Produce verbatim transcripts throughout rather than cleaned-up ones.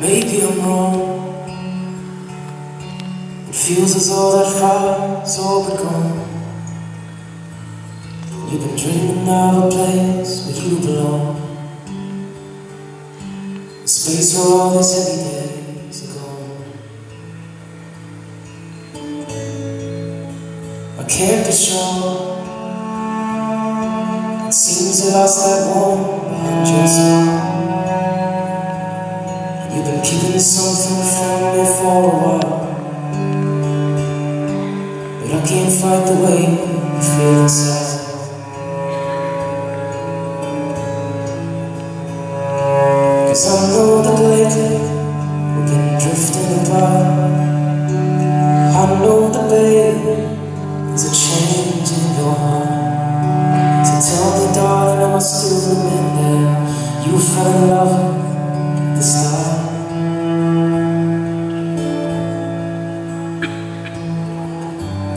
Maybe I'm wrong. It feels as though that fire's all but gone. You've been dreaming of a place where you belong, a space where all these heavy days are gone. I can't be sure. It seems you lost that warmth behind your smile. You've been keeping something from me for a while, but I can't fight the way you feel inside. Cause I know that lately we've been drifting apart. I know that, babe, there's a change in your heart. So tell me, darling, am I still the man that you fell in love with this time?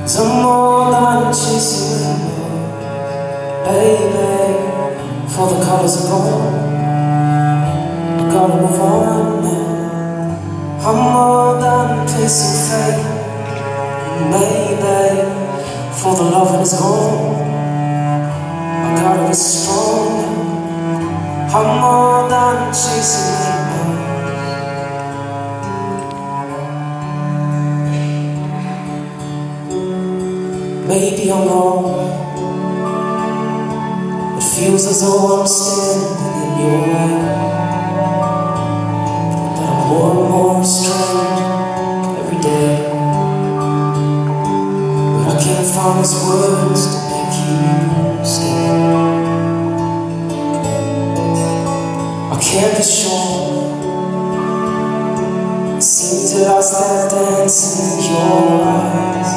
Cause I'm all night chasing you, baby, for the colors of gold. Gotta move on now. I'm all done chasing fate, maybe, for the love that is gone. I gotta be strong now. I'm all done chasing fate. Maybe I'm wrong. It feels as though I'm standing in your way. More and more strange every day, but I can't find those words to make you stay. I can't be sure. It seems to lost that dance in your eyes.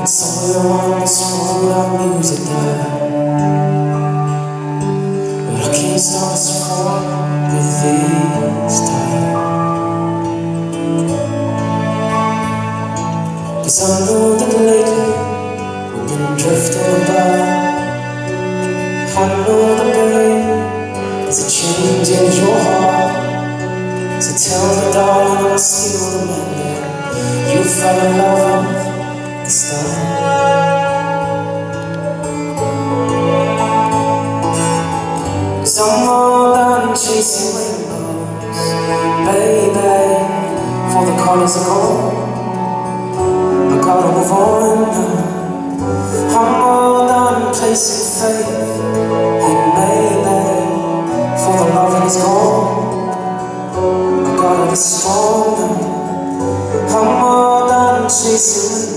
And somewhere around this world our music died, but I can't stop this fall with thee. Cause I know that lately we've been drifting apart. I know that, babe, there's a change in your heart. So tell me, darling, am I still the man that you fell in love with this time? Cause I'm all done chasing rainbows, baby, for the colors of gold. Gotta move on now. I'm all done placing faith in maybe, for the love that is gone. I gotta be strong now. I'm all done chasing.